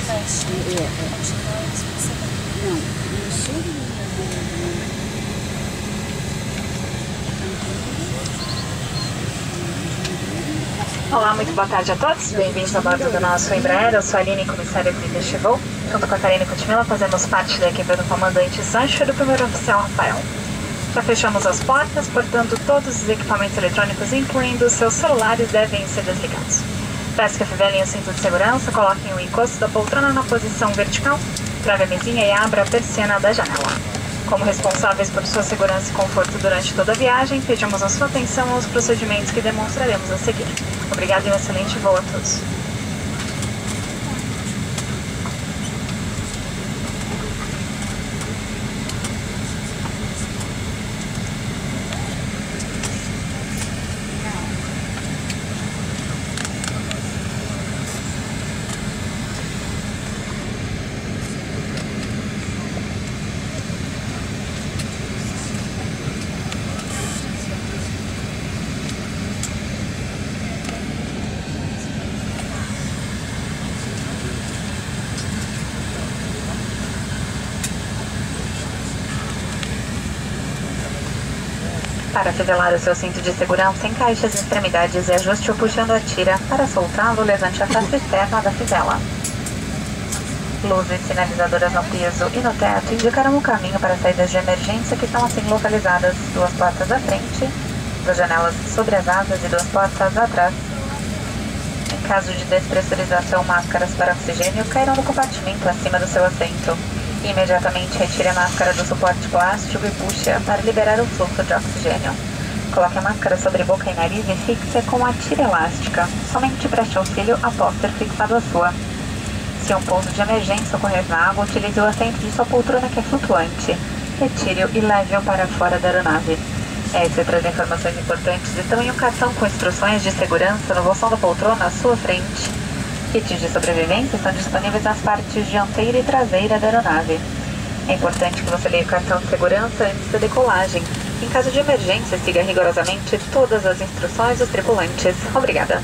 Acho que é não, não sei. Olá, muito boa tarde a todos. Bem-vindos a bordo do nosso Embraer. Eu sou a Aline, comissária que ainda chegou. Junto com a Karine Coutinho, fazemos parte da equipe do comandante Sancho e do primeiro oficial Rafael. Já fechamos as portas, portanto, todos os equipamentos eletrônicos, incluindo os seus celulares, devem ser desligados. Peço que afivelem o cinto de segurança, coloquem o encosto da poltrona na posição vertical, trave a mesinha e abra a persiana da janela. Como responsáveis por sua segurança e conforto durante toda a viagem, pedimos a sua atenção aos procedimentos que demonstraremos a seguir. Obrigado e um excelente voo a todos. Para fivelar o seu cinto de segurança, encaixe as extremidades e ajuste-o puxando a tira. Para soltá-lo, levante a face externa da fivela. Luzes sinalizadoras no piso e no teto indicarão o caminho para saídas de emergência que estão assim localizadas: duas portas à frente, duas janelas sobre as asas e duas portas atrás. Em caso de despressurização, máscaras para oxigênio cairão no compartimento acima do seu assento. Imediatamente retire a máscara do suporte plástico e puxe-a para liberar o fluxo de oxigênio. Coloque a máscara sobre boca e nariz e fixe-a com a tira elástica. Somente preste auxílio após ter fixado a sua. Se um pouso de emergência ocorrer na água, utilize o assento de sua poltrona que é flutuante. Retire-o e leve-o para fora da aeronave. Essas e outras informações importantes estão em um cartão com instruções de segurança no bolsão da poltrona à sua frente. Kits de sobrevivência estão disponíveis nas partes dianteira e traseira da aeronave. É importante que você leia o cartão de segurança antes da decolagem. Em caso de emergência, siga rigorosamente todas as instruções dos tripulantes. Obrigada.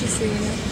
Gracias.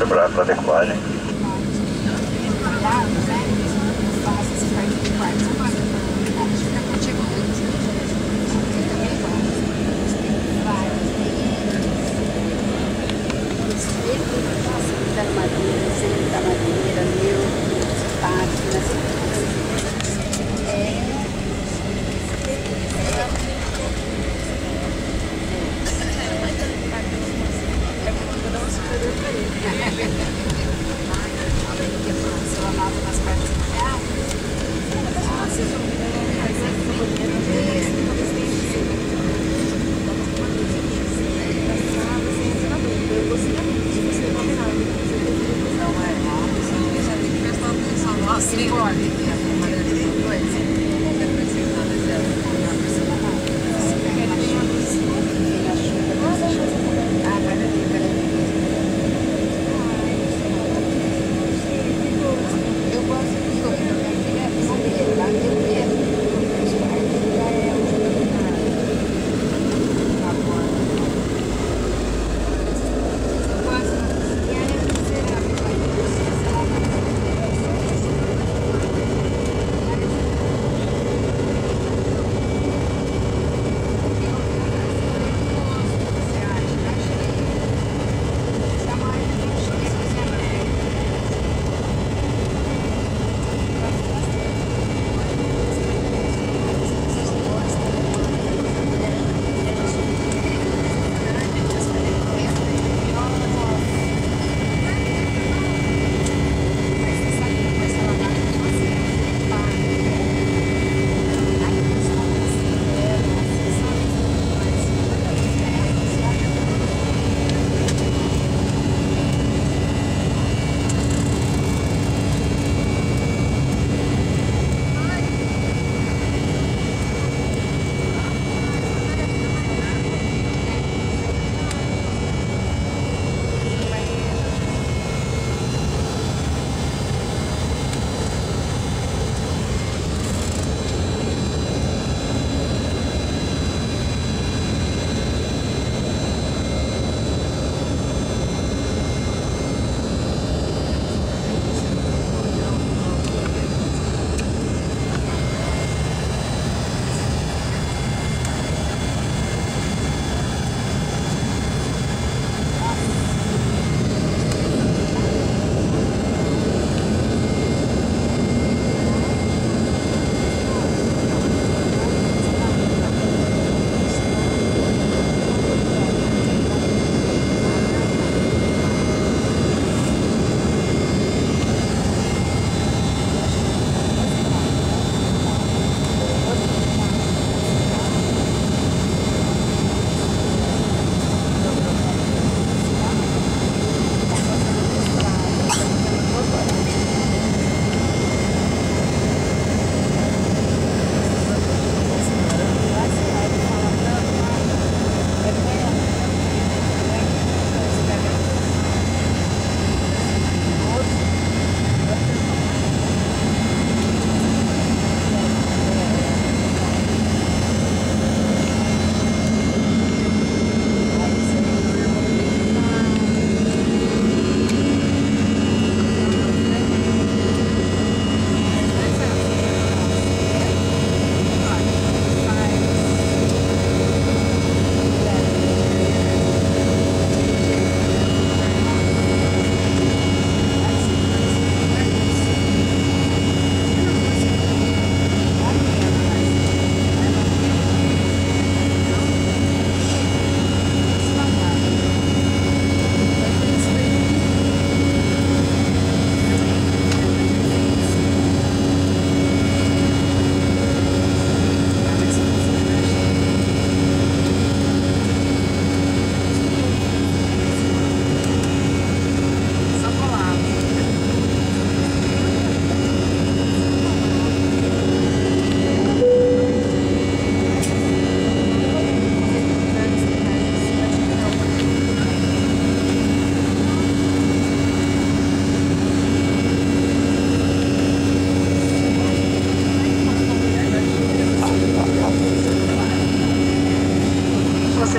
Para adequagem.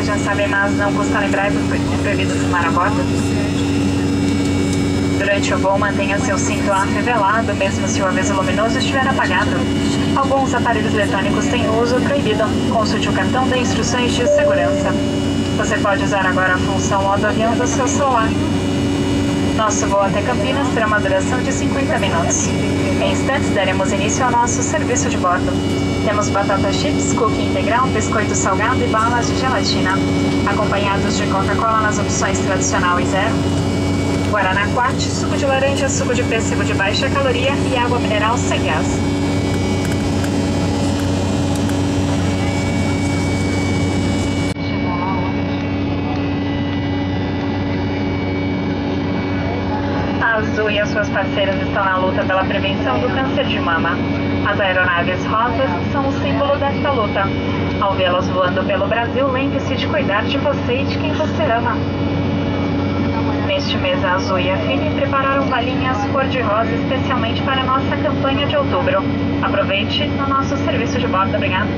vocês já sabem, mas não custa lembrar, é proibido fumar a bordo. Durante o voo, mantenha seu cinto afivelado, mesmo se o aviso luminoso estiver apagado. Alguns aparelhos eletrônicos têm uso proibido. Consulte o cartão de instruções de segurança. Você pode usar agora a função modo avião do seu celular. Nosso voo até Campinas terá uma duração de 50 minutos. Em instantes, daremos início ao nosso serviço de bordo. Temos batata chips, cookie integral, biscoito salgado e balas de gelatina, acompanhados de Coca-Cola nas opções tradicional e zero, Guaraná Quart, suco de laranja, suco de pêssego de baixa caloria e água mineral sem gás. Azul e as suas parceiras estão na luta pela prevenção do câncer de mama. As aeronaves rosas são o símbolo desta luta. Ao vê-las voando pelo Brasil, lembre-se de cuidar de você e de quem você ama. Neste mês, a Azul e a Fini prepararam balinhas cor-de-rosa especialmente para a nossa campanha de outubro. Aproveite no nosso serviço de bordo. Obrigada.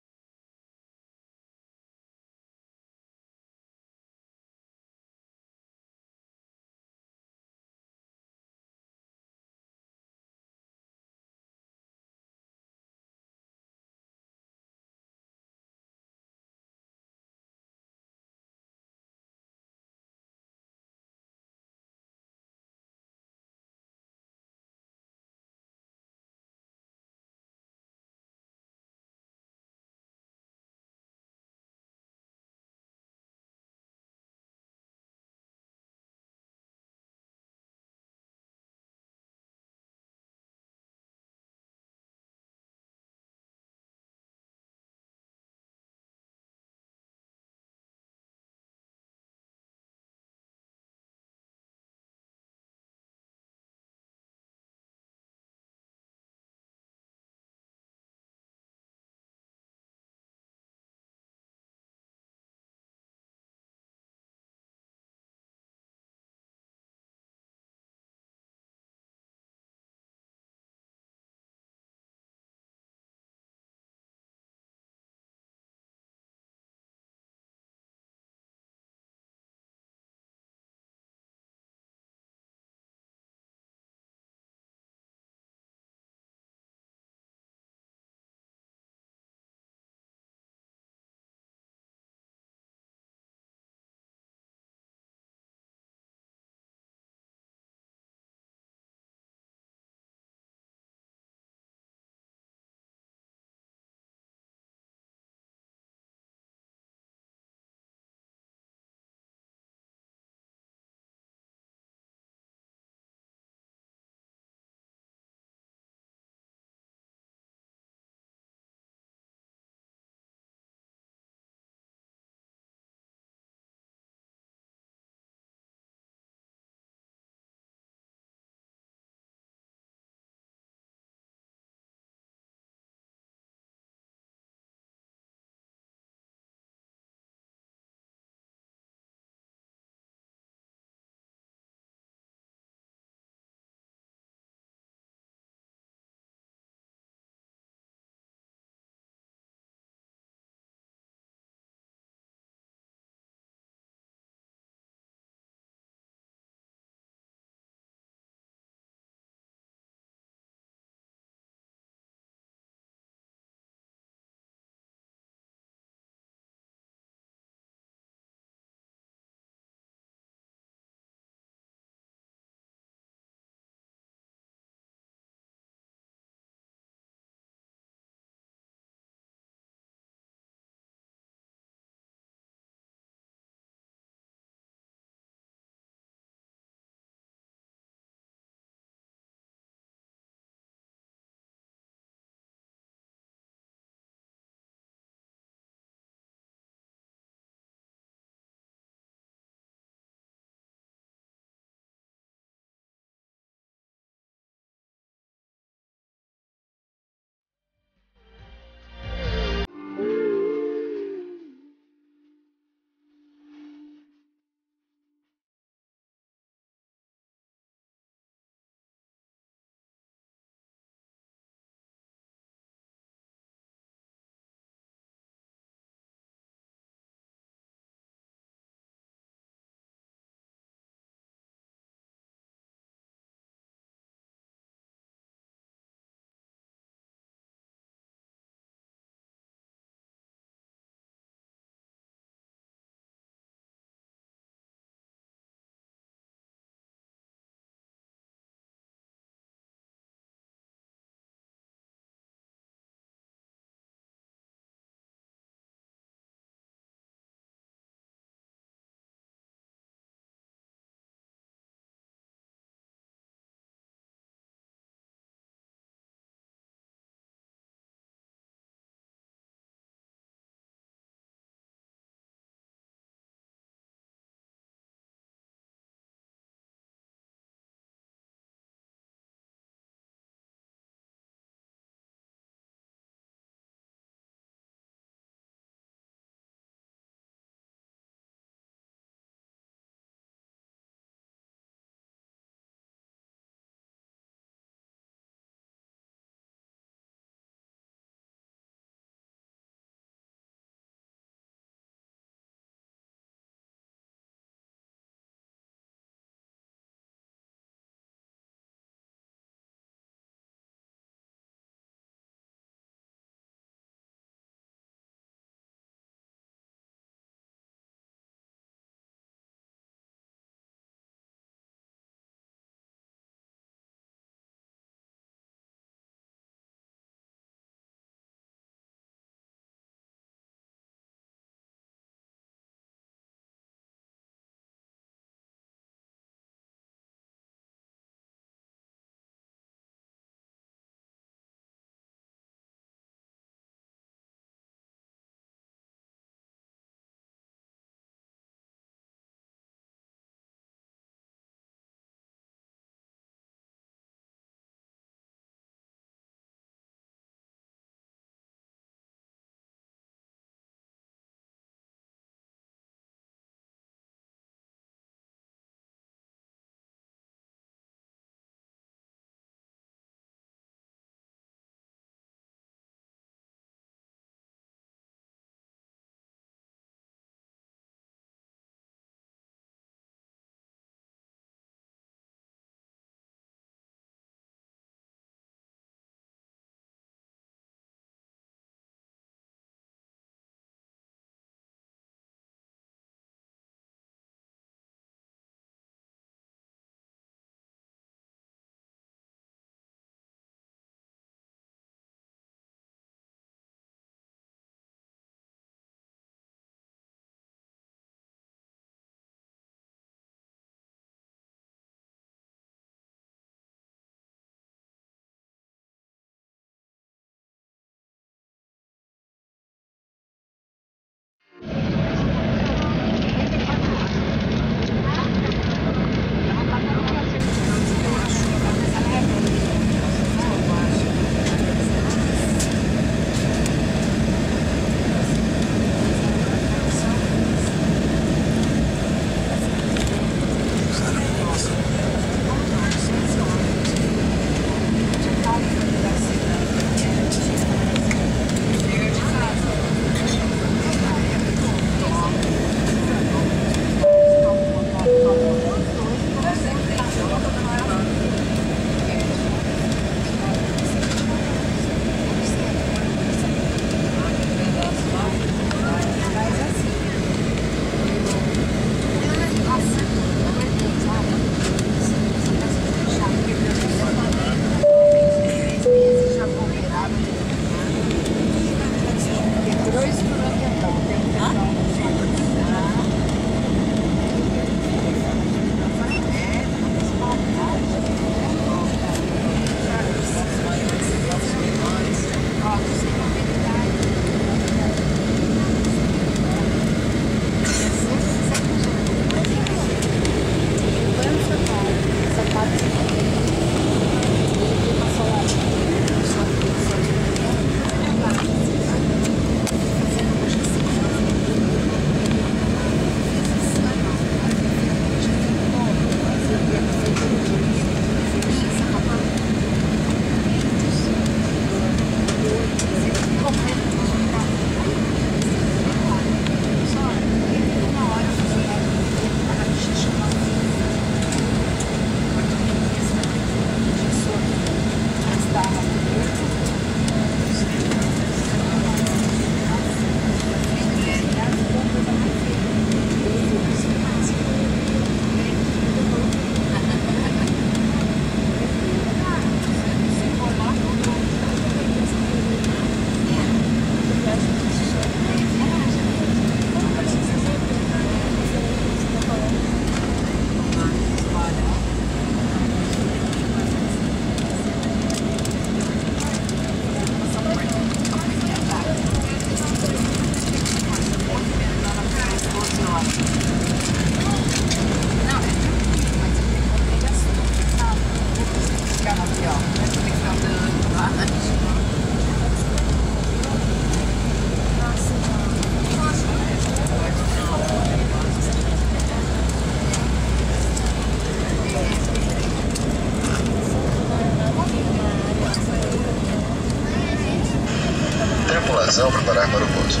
tripulação preparar para o pouso.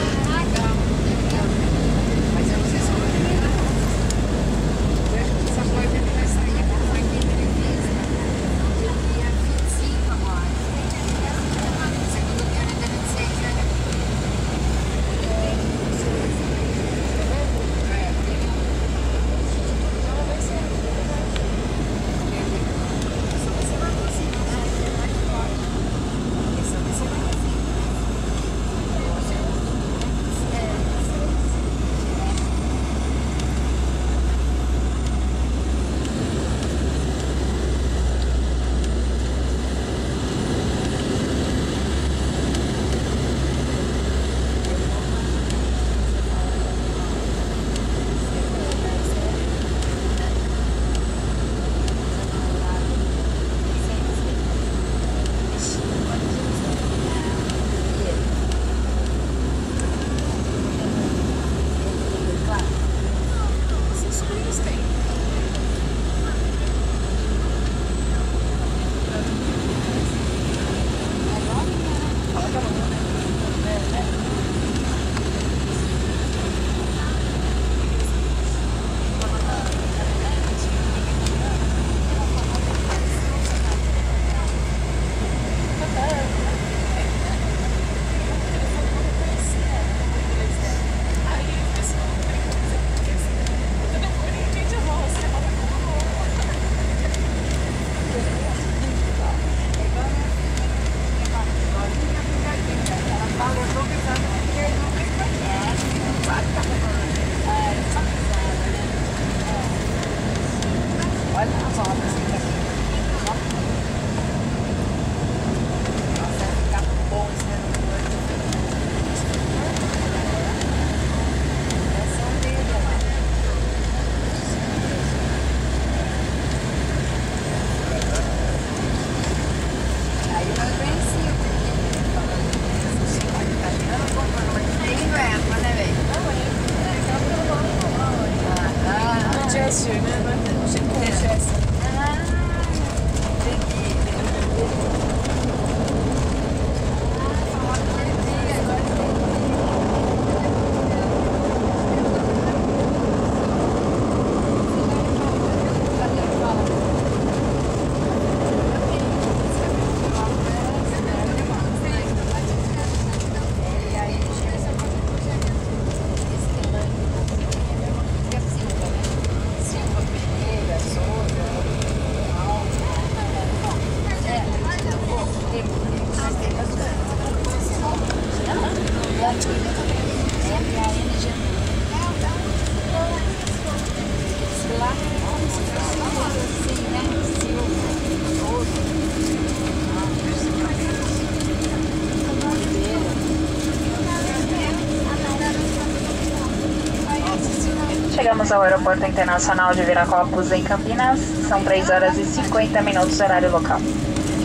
Chegamos ao Aeroporto Internacional de Viracopos, em Campinas. São 3 horas e 50 minutos, horário local.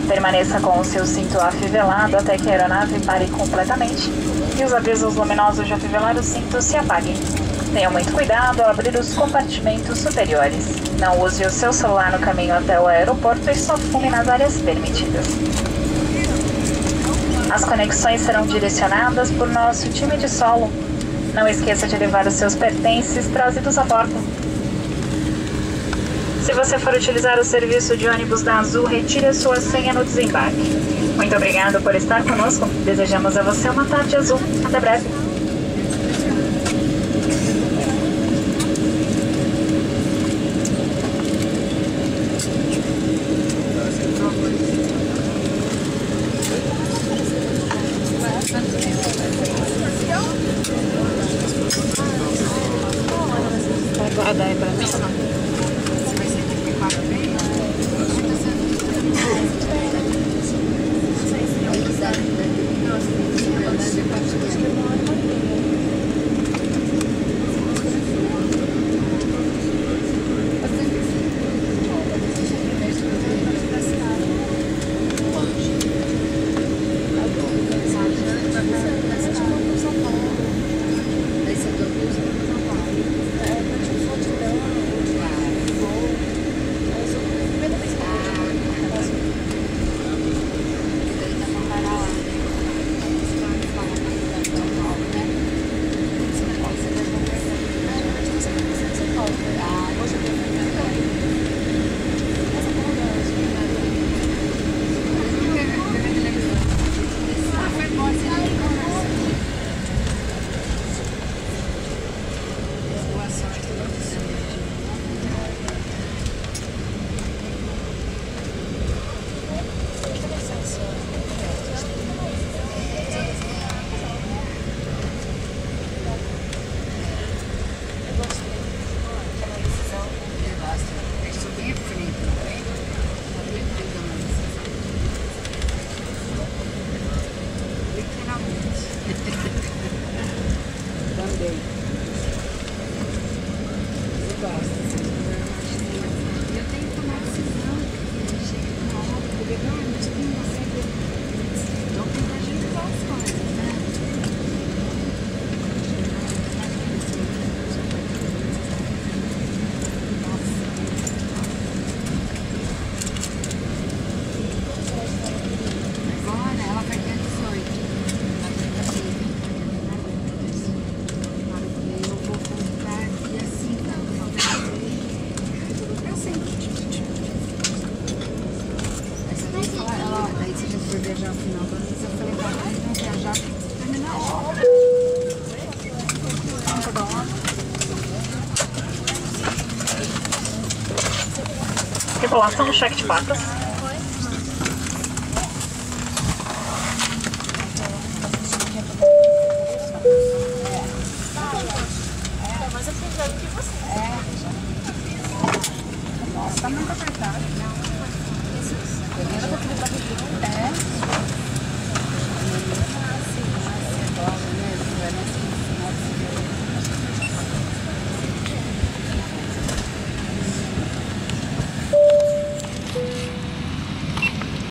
Permaneça com o seu cinto afivelado até que a aeronave pare completamente e os avisos luminosos de afivelar o cinto se apaguem. Tenha muito cuidado ao abrir os compartimentos superiores. Não use o seu celular no caminho até o aeroporto e só fume nas áreas permitidas. As conexões serão direcionadas por nosso time de solo. Não esqueça de levar os seus pertences trazidos a bordo. Se você for utilizar o serviço de ônibus da Azul, retire a sua senha no desembarque. Muito obrigado por estar conosco. Desejamos a você uma tarde azul. Até breve. Circulação no cheque de patas. Mas eu fiz o que você. Nossa, tá muito apertado.